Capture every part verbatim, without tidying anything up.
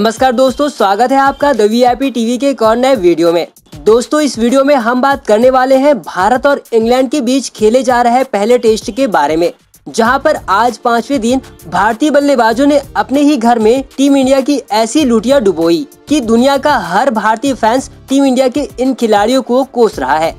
नमस्कार दोस्तों, स्वागत है आपका द वीआईपी टीवी के एक और नए वीडियो में। दोस्तों, इस वीडियो में हम बात करने वाले हैं भारत और इंग्लैंड के बीच खेले जा रहे पहले टेस्ट के बारे में, जहां पर आज पांचवें दिन भारतीय बल्लेबाजों ने अपने ही घर में टीम इंडिया की ऐसी लुटिया डुबोई कि दुनिया का हर भारतीय फैंस टीम इंडिया के इन खिलाड़ियों को कोस रहा है।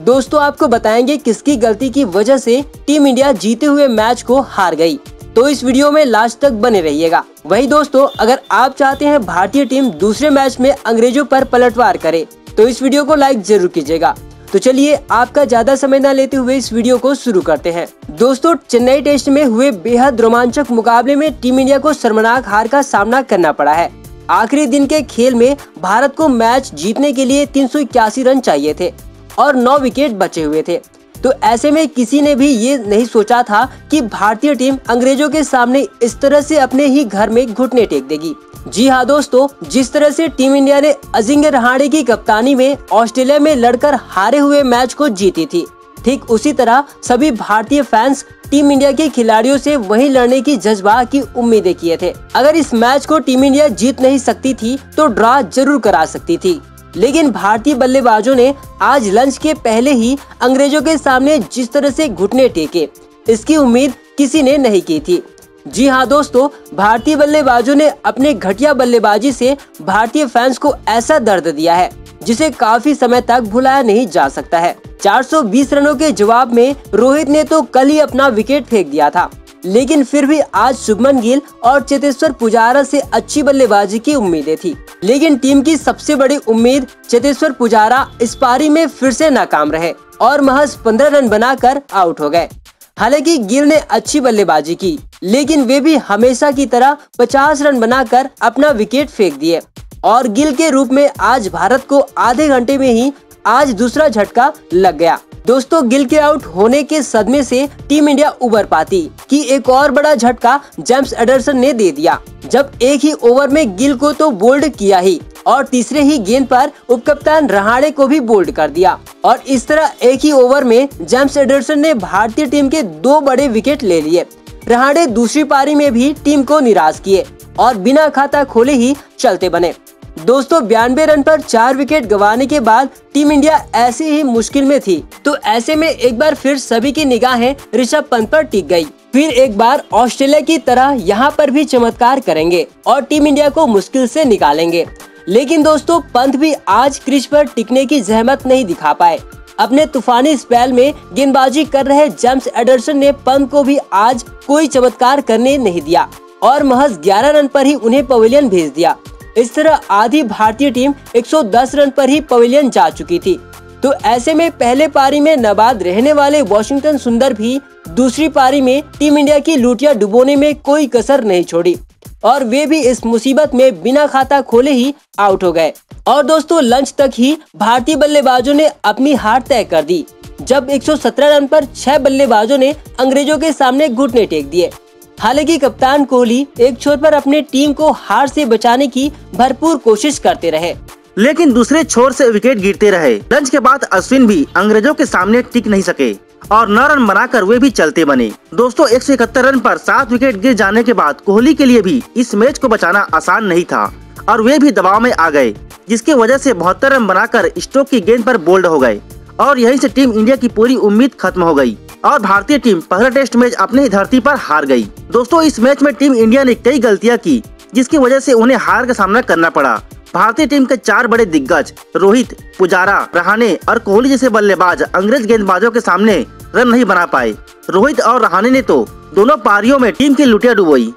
दोस्तों, आपको बताएंगे किसकी गलती की वजह से टीम इंडिया जीते हुए मैच को हार गयी, तो इस वीडियो में लास्ट तक बने रहिएगा। वहीं दोस्तों, अगर आप चाहते हैं भारतीय टीम दूसरे मैच में अंग्रेजों पर पलटवार करे तो इस वीडियो को लाइक जरूर कीजिएगा। तो चलिए, आपका ज्यादा समय न लेते हुए इस वीडियो को शुरू करते हैं। दोस्तों, चेन्नई टेस्ट में हुए बेहद रोमांचक मुकाबले में टीम इंडिया को शर्मनाक हार का सामना करना पड़ा है। आखिरी दिन के खेल में भारत को मैच जीतने के लिए तीन सौ इक्यासी रन चाहिए थे और नौ विकेट बचे हुए थे, तो ऐसे में किसी ने भी ये नहीं सोचा था कि भारतीय टीम अंग्रेजों के सामने इस तरह से अपने ही घर में घुटने टेक देगी। जी हाँ दोस्तों, जिस तरह से टीम इंडिया ने अजिंक्य रहाणे की कप्तानी में ऑस्ट्रेलिया में लड़कर हारे हुए मैच को जीती थी, ठीक उसी तरह सभी भारतीय फैंस टीम इंडिया के खिलाड़ियों से वहीं लड़ने की जज्बा की उम्मीदें किए थे। अगर इस मैच को टीम इंडिया जीत नहीं सकती थी तो ड्रॉ जरूर करा सकती थी, लेकिन भारतीय बल्लेबाजों ने आज लंच के पहले ही अंग्रेजों के सामने जिस तरह से घुटने टेके, इसकी उम्मीद किसी ने नहीं की थी। जी हाँ दोस्तों, भारतीय बल्लेबाजों ने अपने घटिया बल्लेबाजी से भारतीय फैंस को ऐसा दर्द दिया है जिसे काफी समय तक भुलाया नहीं जा सकता है। चार सौ बीस रनों के जवाब में रोहित ने तो कल ही अपना विकेट फेंक दिया था, लेकिन फिर भी आज शुभमन गिल और चेतेश्वर पुजारा से अच्छी बल्लेबाजी की उम्मीदें थी, लेकिन टीम की सबसे बड़ी उम्मीद चेतेश्वर पुजारा इस पारी में फिर से नाकाम रहे और महज पंद्रह रन बनाकर आउट हो गए। हालांकि गिल ने अच्छी बल्लेबाजी की, लेकिन वे भी हमेशा की तरह पचास रन बनाकर अपना विकेट फेंक दिए और गिल के रूप में आज भारत को आधे घंटे में ही आज दूसरा झटका लग गया। दोस्तों, गिल के आउट होने के सदमे से टीम इंडिया उबर पाती कि एक और बड़ा झटका जेम्स एडरसन ने दे दिया, जब एक ही ओवर में गिल को तो बोल्ड किया ही और तीसरे ही गेंद पर उपकप्तान रहाणे को भी बोल्ड कर दिया, और इस तरह एक ही ओवर में जेम्स एडरसन ने भारतीय टीम के दो बड़े विकेट ले लिए। रहाणे दूसरी पारी में भी टीम को निराश किए और बिना खाता खोले ही चलते बने। दोस्तों, बयानबे रन पर चार विकेट गंवाने के बाद टीम इंडिया ऐसे ही मुश्किल में थी, तो ऐसे में एक बार फिर सभी की निगाहें ऋषभ पंत पर टिक गई। फिर एक बार ऑस्ट्रेलिया की तरह यहां पर भी चमत्कार करेंगे और टीम इंडिया को मुश्किल से निकालेंगे, लेकिन दोस्तों पंत भी आज क्रीज पर टिकने की जहमत नहीं दिखा पाए। अपने तूफानी स्पेल में गेंदबाजी कर रहे जेम्स एडरसन ने पंत को भी आज कोई चमत्कार करने नहीं दिया और महज ग्यारह रन पर ही उन्हें पवेलियन भेज दिया। इस तरह आधी भारतीय टीम एक सौ दस रन पर ही पवेलियन जा चुकी थी, तो ऐसे में पहले पारी में नाबाद रहने वाले वॉशिंगटन सुंदर भी दूसरी पारी में टीम इंडिया की लुटिया डुबोने में कोई कसर नहीं छोड़ी और वे भी इस मुसीबत में बिना खाता खोले ही आउट हो गए। और दोस्तों, लंच तक ही भारतीय बल्लेबाजों ने अपनी हार तय कर दी, जब एक सौ सत्रह रन पर छह बल्लेबाजों ने अंग्रेजों के सामने घुटने टेक दिए। हालांकि कप्तान कोहली एक छोर पर अपने टीम को हार से बचाने की भरपूर कोशिश करते रहे, लेकिन दूसरे छोर से विकेट गिरते रहे। लंच के बाद अश्विन भी अंग्रेजों के सामने टिक नहीं सके और नौ रन बनाकर वे भी चलते बने। दोस्तों, एक सौ इकहत्तर रन पर सात विकेट गिर जाने के बाद कोहली के लिए भी इस मैच को बचाना आसान नहीं था और वे भी दबाव में आ गए, जिसकी वजह से बहत्तर रन बनाकर स्टोक की गेंद पर बोल्ड हो गए और यहीं से टीम इंडिया की पूरी उम्मीद खत्म हो गई और भारतीय टीम पहला टेस्ट मैच अपनी धरती पर हार गई। दोस्तों, इस मैच में टीम इंडिया ने कई गलतियां की, जिसकी वजह से उन्हें हार का सामना करना पड़ा। भारतीय टीम के चार बड़े दिग्गज रोहित, पुजारा, रहाणे और कोहली जैसे बल्लेबाज अंग्रेज गेंदबाजों के सामने रन नहीं बना पाए। रोहित और रहाणे ने तो दोनों पारियों में टीम की लुटिया डुबोई।